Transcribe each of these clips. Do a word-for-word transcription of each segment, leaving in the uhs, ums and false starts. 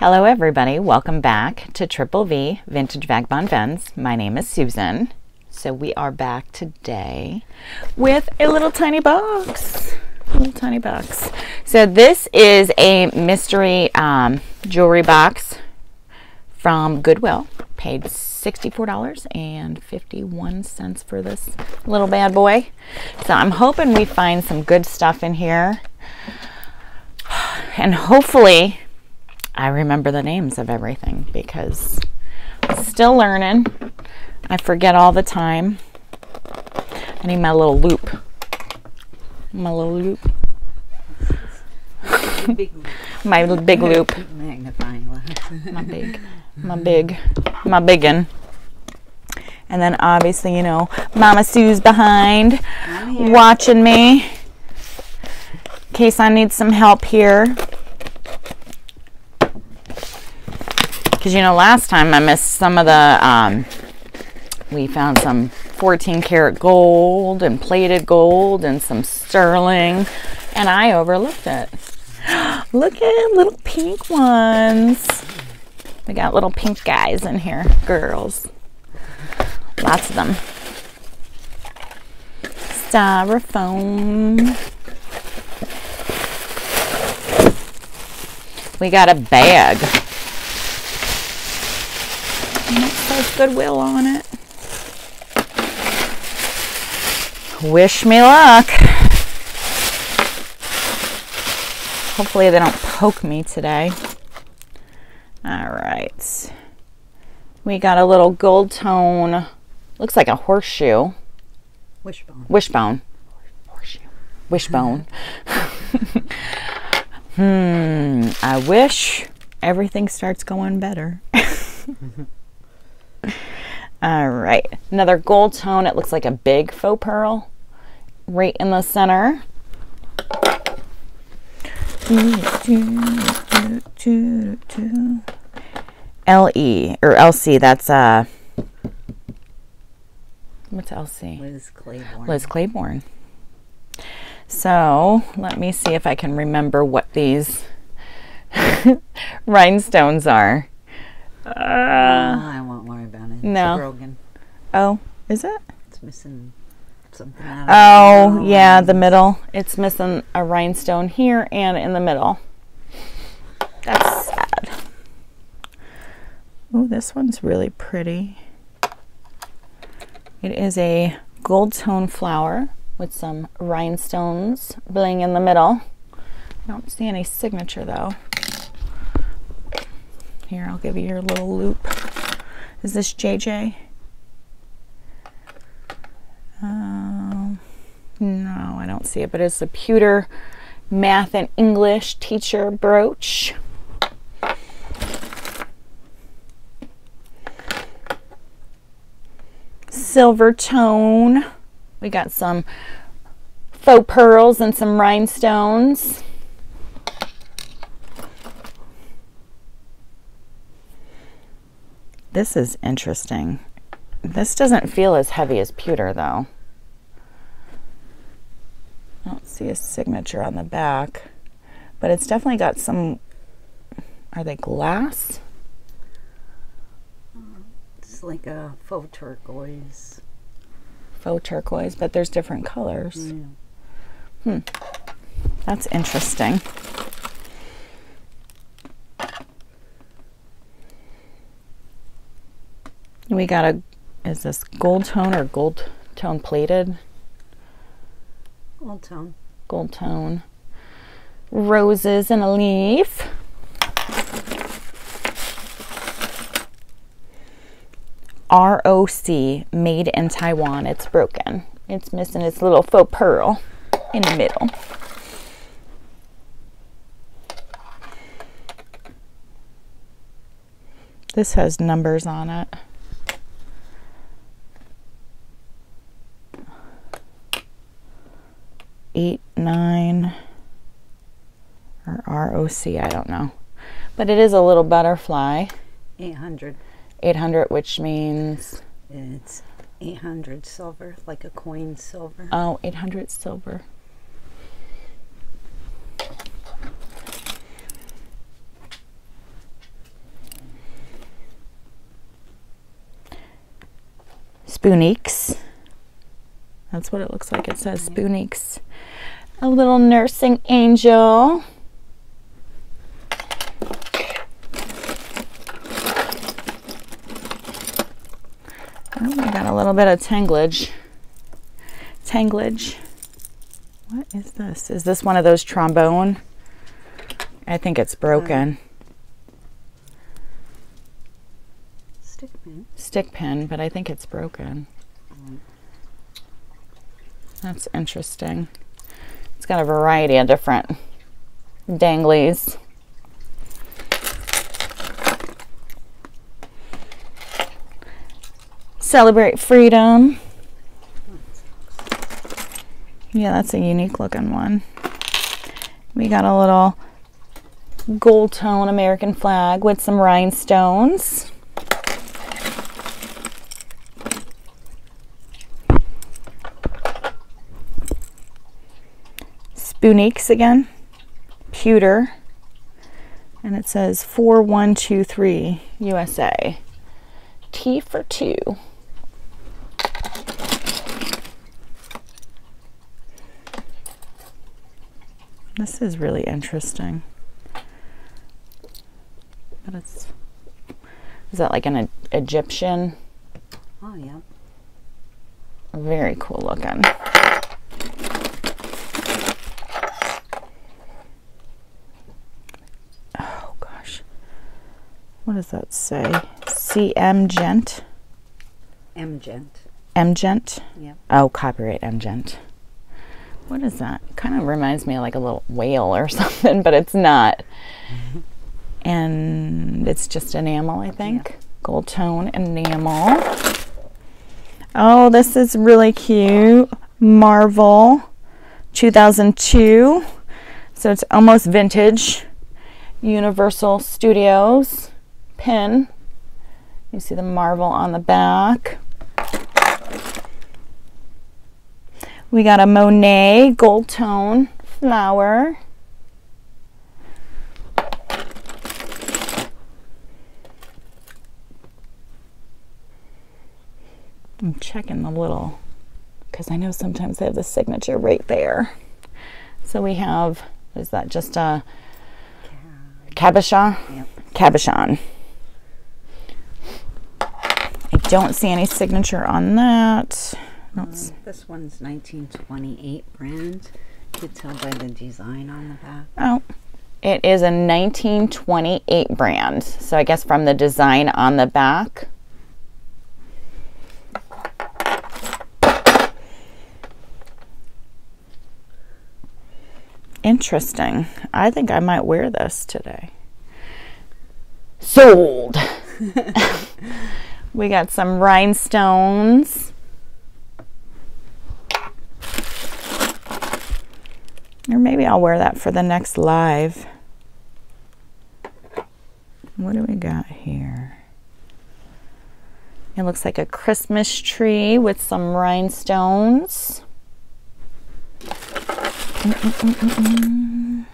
Hello everybody, welcome back to Triple V Vintage Vagabond Vens. My name is Susan. So we are back today with a little tiny box, a little tiny box. So this is a mystery um, jewelry box from Goodwill. Paid sixty-four dollars and fifty-one cents for this little bad boy. So I'm hoping we find some good stuff in here. And hopefully I remember the names of everything because I'm still learning. I forget all the time. I need my little loop. My little loop. Big loop. My big loop. Magnifying glass. My big, my big, my biggin. And then obviously, you know, Mama Sue's behind watching me in case I need some help here. Because, you know, last time I missed some of the, um, we found some fourteen karat gold and plated gold and some sterling, and I overlooked it. Look at little pink ones. We got little pink guys in here, girls. Lots of them. Styrofoam. We got a bag. And it says Goodwill on it. Wish me luck. Hopefully they don't poke me today. All right. We got a little gold tone. Looks like a horseshoe. Wishbone. Wishbone. Horseshoe. Wishbone. hmm. I wish everything starts going better. All right, another gold tone. It looks like a big faux pearl right in the center. L E or L C, that's uh, what's L C? Liz Claiborne. Liz Claiborne. So let me see if I can remember what these rhinestones are. Uh, no, I won't worry about it. No. It's broken. Oh, is it? It's missing something out of it. Oh, yeah, the middle. It's missing a rhinestone here and in the middle. That's sad. Oh, this one's really pretty. It is a gold tone flower with some rhinestones bling in the middle. I don't see any signature, though. Here, I'll give you your little loop. Is this J J? Um, no, I don't see it, but it's a pewter math and English teacher brooch. Silver tone. We got some faux pearls and some rhinestones. This is interesting. This doesn't feel as heavy as pewter, though. I don't see a signature on the back, but it's definitely got some, are they glass? It's like a faux turquoise. Faux turquoise, but there's different colors. Yeah. Hmm. That's interesting. We got a, is this gold tone or gold tone plated? Gold tone. Gold tone. Roses and a leaf. R O C, made in Taiwan. It's broken. It's missing its little faux pearl in the middle. This has numbers on it. eight, nine, or R O C, I don't know. But it is a little butterfly. eight hundred. eight hundred, which means? It's eight hundred silver, like a coin silver. Oh, eight hundred silver. Spooniques. That's what it looks like. It says Spooniques. A little nursing angel. Oh, I got a little bit of tanglage. Tanglage. What is this? Is this one of those trombone? I think it's broken. Uh, stick pin. Stick pin, but I think it's broken. Mm. That's interesting. It's got a variety of different danglies. Celebrate Freedom. Yeah, that's a unique looking one. We got a little gold tone American flag with some rhinestones. Spooniques again, pewter, and it says four one two three U S A. T for two. This is really interesting. But it's, is that like an e Egyptian? Oh, yeah. Very cool looking. Oh, gosh. What does that say? C M Gent? M-Gent. M-Gent? Yeah. Oh, copyright M-Gent. What is that? It kind of reminds me of like a little whale or something, but it's not. Mm-hmm. And it's just enamel, I think. Yeah. Gold tone enamel. Oh, this is really cute. Marvel two thousand two. So it's almost vintage. Universal Studios pin. You see the Marvel on the back. We got a Monet gold tone flower. I'm checking the little, because I know sometimes they have the signature right there. So we have, is that just a cabochon? Yep. Cabochon. I don't see any signature on that. Uh, this one's nineteen twenty-eight brand. You could tell by the design on the back. Oh, it is a nineteen twenty-eight brand. So I guess from the design on the back. Interesting. I think I might wear this today. Sold. We got some rhinestones. Or maybe I'll wear that for the next live. What do we got here? It looks like a Christmas tree with some rhinestones. Mm-mm-mm-mm-mm.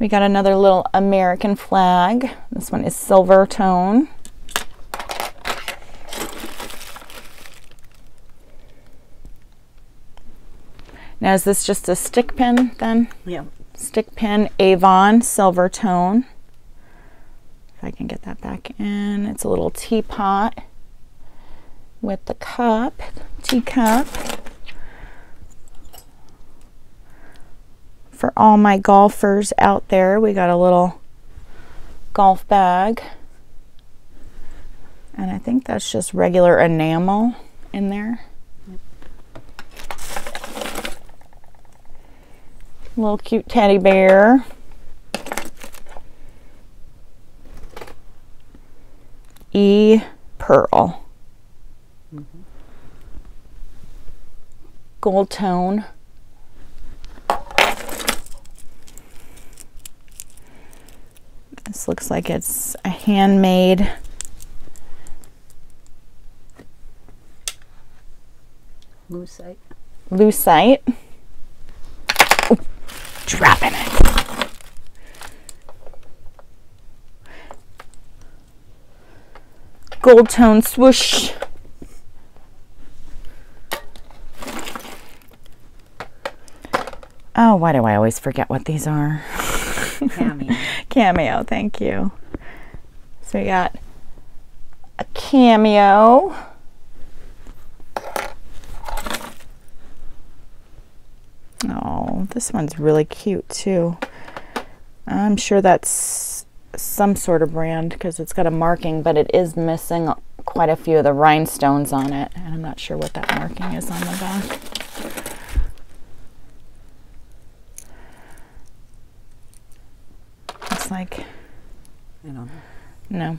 We got another little American flag. This one is silver tone. Now, is this just a stick pin then? Yeah. Stick pin, Avon, silver tone. If I can get that back in. It's a little teapot with the cup, teacup. For all my golfers out there, we got a little golf bag. And I think that's just regular enamel in there. Little cute teddy bear. E pearl. Mm-hmm. Gold tone. This looks like it's a handmade lucite. Lucite. Dropping it. Gold tone swoosh. why do I always forget what these are? Cameo. Cameo, thank you. So we got a Cameo. Oh, this one's really cute too. I'm sure that's some sort of brand because it's got a marking, but it is missing quite a few of the rhinestones on it, and I'm not sure what that marking is on the back. It's like, I don't know. No.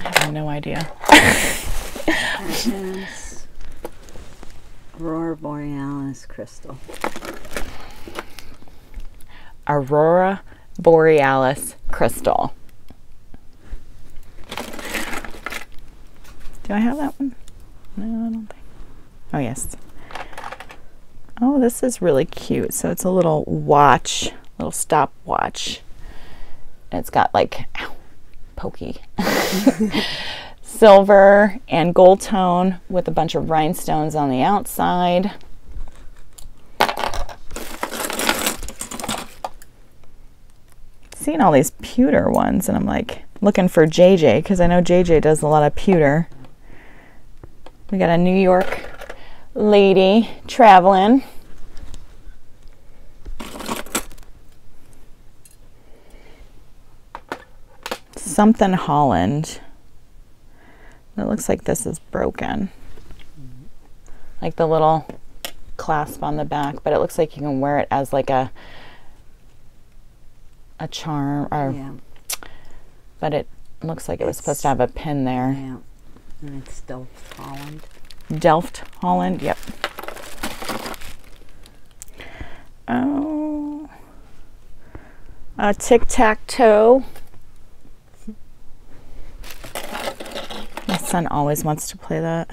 I have no idea. That is Aurora Borealis crystal. Aurora Borealis crystal. Do I have that one? No, I don't think. Oh, yes. Oh, this is really cute. So it's a little watch, little stopwatch. It's got like, ow, pokey. Silver and gold tone with a bunch of rhinestones on the outside. Seen all these pewter ones and I'm like looking for J J because I know J J does a lot of pewter. We got a New York lady traveling. Something Holland. It looks like this is broken. Like the little clasp on the back, but it looks like you can wear it as like a a charm or yeah. But it looks like it was it's, supposed to have a pin there. Yeah. And it's Delft Holland. Delft Holland, yep. Oh, a tic-tac-toe. My son always wants to play that.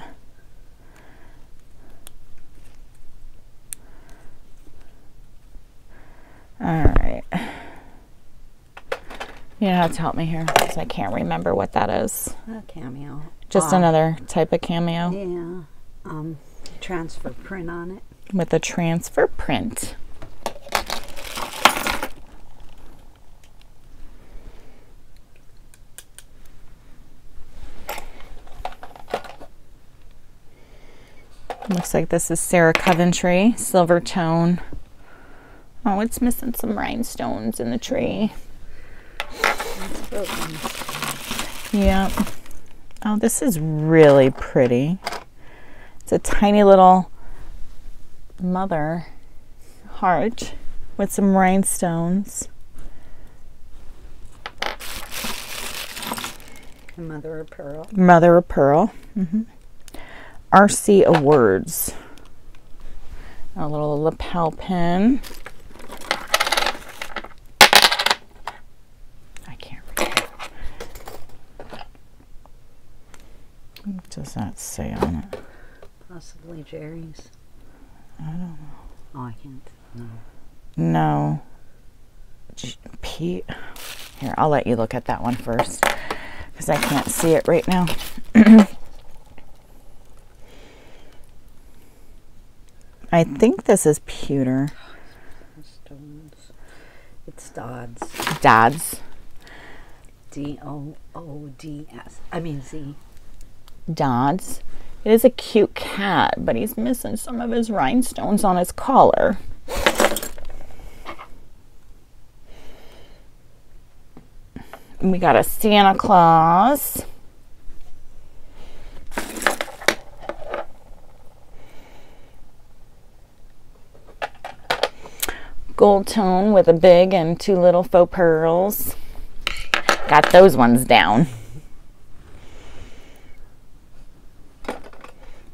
All right. You have to help me here because I can't remember what that is. A cameo. Just uh, another type of cameo. Yeah. Um, transfer print on it. With a transfer print. Looks like this is Sarah Coventry, silver tone. Oh, it's missing some rhinestones in the tree. It's broken. Yep. Oh, this is really pretty. It's a tiny little mother heart with some rhinestones. The mother of pearl. Mother of pearl. Mm-hmm. R C Awards. A little lapel pin. I can't read. What does that say on it? Possibly Jerry's. I don't know. Oh, I can't. No. No. Pete. Here, I'll let you look at that one first because I can't see it right now. I think this is pewter. It's Dodds. Dodds. D O O D S. I mean Z. Dodds. It is a cute cat, but he's missing some of his rhinestones on his collar. And we got a Santa Claus. Gold tone with a big and two little faux pearls. Got those ones down.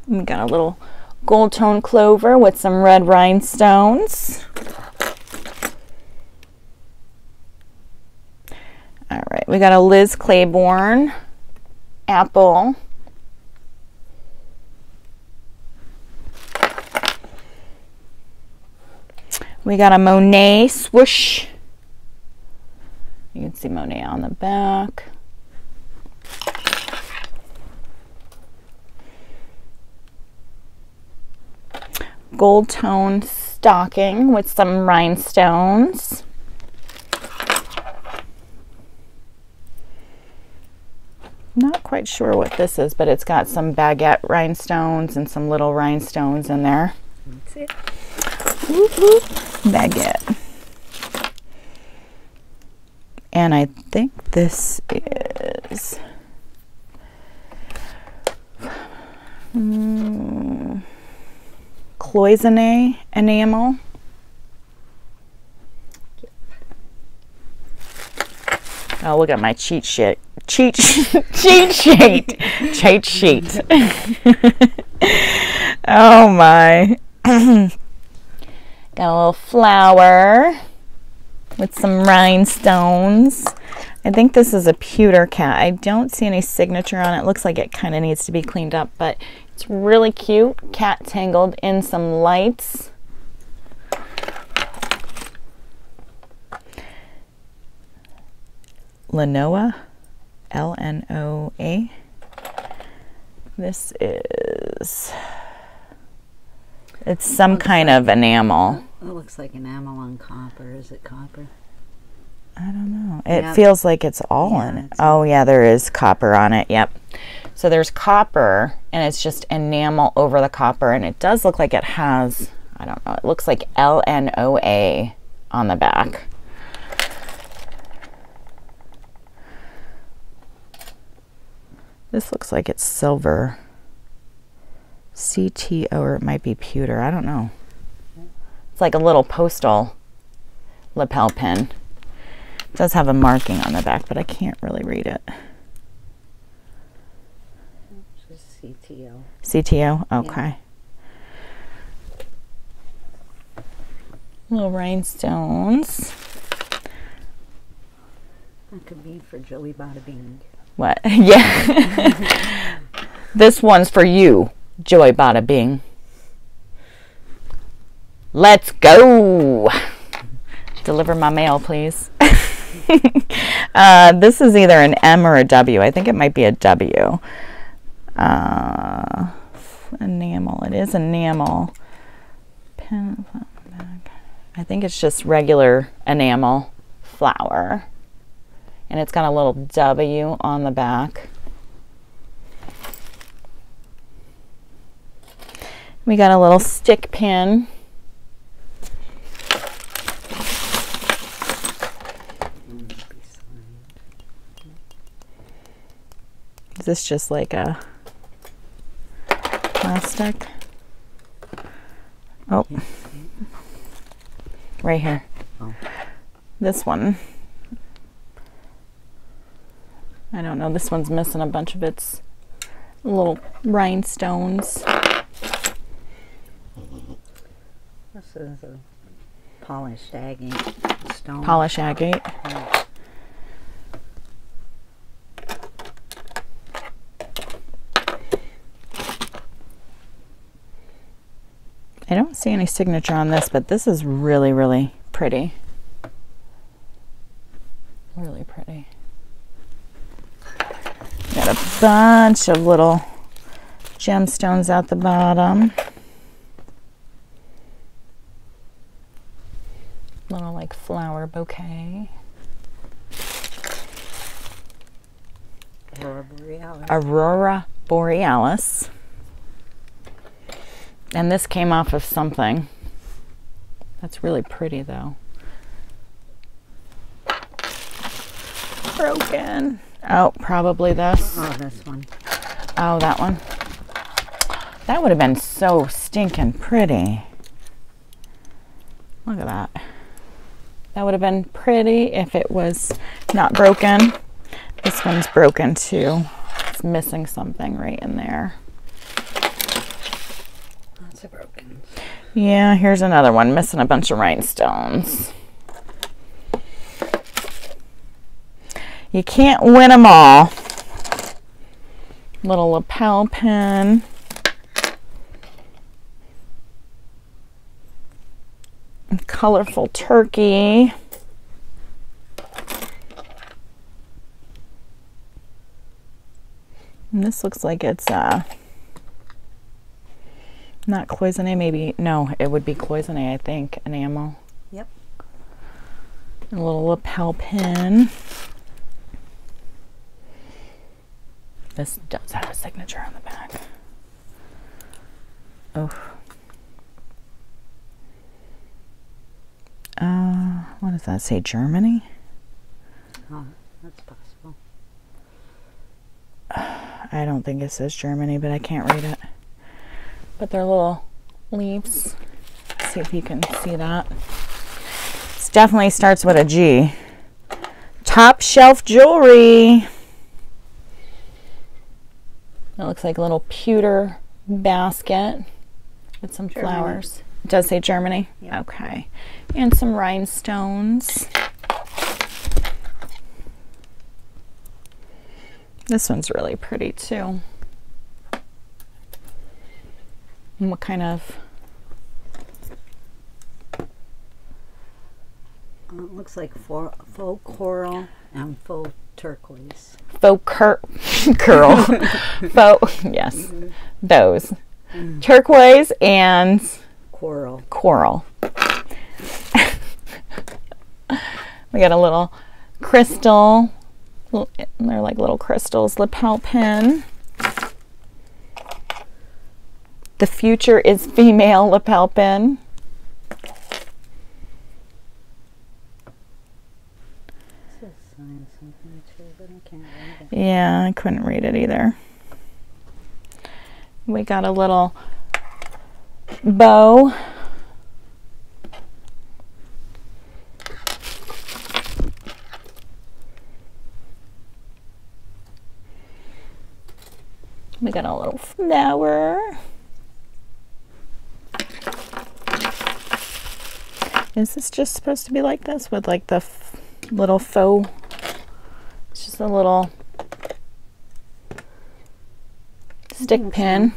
We got a little gold tone clover with some red rhinestones. All right, we got a Liz Claiborne apple. We got a Monet swoosh. You can see Monet on the back. gold tone stocking with some rhinestones. Not quite sure what this is, but it's got some baguette rhinestones and some little rhinestones in there. That's it. Whoop, whoop. Baguette. And I think this is mm, cloisonne enamel. Oh, look at my cheat sheet. Cheat cheat sheet. Cheat sheet. Oh my. Got a little flower with some rhinestones. I think this is a pewter cat. I don't see any signature on it. It looks like it kind of needs to be cleaned up, but it's really cute. Cat tangled in some lights. Lenoa, L N O A. This is, it's some it kind like, of enamel. It looks like enamel on copper. Is it copper? I don't know. It yeah. feels like it's all yeah, in it. Oh yeah, there is copper on it. Yep. So there's copper and it's just enamel over the copper, and it does look like it has, I don't know, it looks like L N O A on the back. This looks like it's silver. C T O, or it might be pewter. I don't know. It's like a little postal lapel pin. It does have a marking on the back, but I can't really read it. It's C T O. C T O? Okay. Yeah. Little rhinestones. That could be for Joey Bada Bing. What? Yeah. This one's for you, Joy Bada Bing. Let's go. Deliver my mail, please. uh, this is either an M or a W. I think it might be a W. Uh, enamel. It is enamel. I think it's just regular enamel flower. And it's got a little W on the back. We got a little stick pin. Is this just like a plastic? Oh, right here. This one. I don't know, this one's missing a bunch of its little rhinestones. This is a polished agate stone. Polish agate. Yeah. I don't see any signature on this, but this is really, really pretty. Really pretty. Got a bunch of little gemstones at the bottom. Little like flower bouquet. Aurora Borealis. Aurora Borealis. And this came off of something. That's really pretty though. Broken. Oh, probably this. Oh, this one. Oh, that one. That would have been so stinking pretty. Look at that. That would have been pretty if it was not broken. This one's broken too. It's missing something right in there. Lots of broken. Yeah, here's another one missing a bunch of rhinestones. You can't win them all. Little lapel pin. And colorful turkey. And this looks like it's a Not cloisonne, maybe. No, it would be cloisonne, I think. Enamel. Yep. A little lapel pin. This does have a signature on the back. Oh. Uh, what does that say? Germany? Oh, that's possible. I don't think it says Germany, but I can't read it. But they're little leaves. Let's see if you can see that. It definitely starts with a G. Top shelf jewelry. It looks like a little pewter basket with some Germany. Flowers. It does say Germany? Yep. Okay. And some rhinestones. This one's really pretty too. And what kind of? Well, it looks like for, faux coral and faux turquoise. Faux cur curl. Faux, yes, mm-hmm. Those. Mm. Turquoise and? Coral. Coral. We got a little crystal. They're like little crystals. Lapel pin. The future is female lapel pin. Yeah, I couldn't read it either. We got a little bow. We got a little flower. Is this just supposed to be like this with like the f little faux? It's just a little stick mm-hmm. pin.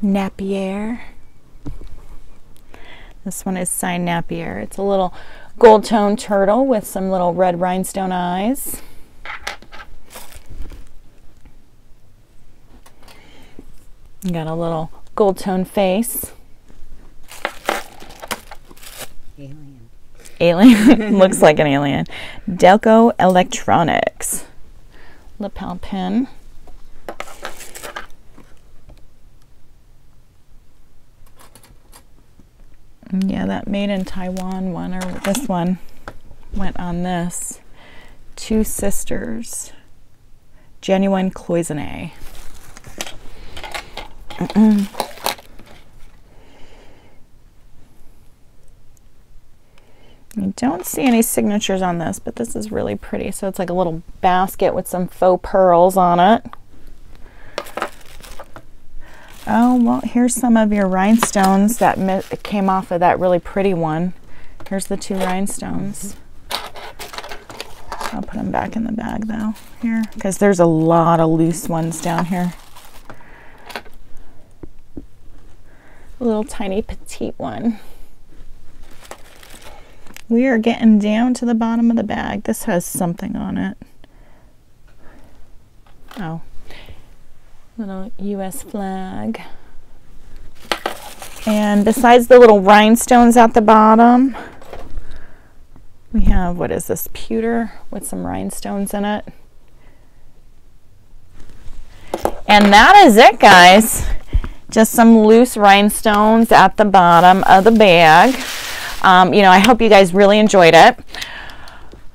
Napier. This one is signed Napier. It's a little gold tone turtle with some little red rhinestone eyes. You got a little gold tone face. Alien. Alien. Looks like an alien. Delco Electronics. Lapel pin. Yeah, that made in Taiwan one, or this one, went on this. Two Sisters. Genuine cloisonne. Mm-mm. I don't see any signatures on this, but this is really pretty. So it's like a little basket with some faux pearls on it. Oh, well, here's some of your rhinestones that mi came off of that really pretty one. Here's the two rhinestones. I'll put them back in the bag, though, here, because there's a lot of loose ones down here. Little tiny petite one. We are getting down to the bottom of the bag. This has something on it. Oh, little U S flag. And besides the little rhinestones at the bottom, we have, what is this, pewter with some rhinestones in it. And that is it, guys. Just some loose rhinestones at the bottom of the bag. Um, you know, I hope you guys really enjoyed it.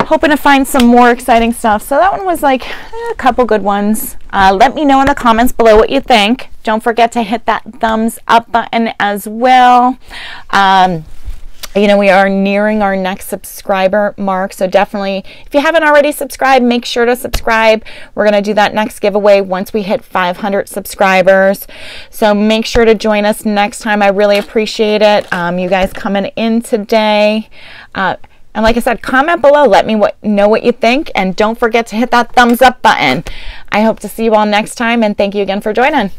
Hoping to find some more exciting stuff. So that one was like eh, a couple good ones. Uh, let me know in the comments below what you think. Don't forget to hit that thumbs up button as well. Um, you know, we are nearing our next subscriber mark, so definitely if you haven't already subscribed, make sure to subscribe. We're going to do that next giveaway once we hit five hundred subscribers, so make sure to join us next time. I really appreciate it. Um, you guys coming in today, uh, and like I said, comment below, let me what, know what you think, and don't forget to hit that thumbs up button. I hope to see you all next time, and thank you again for joining.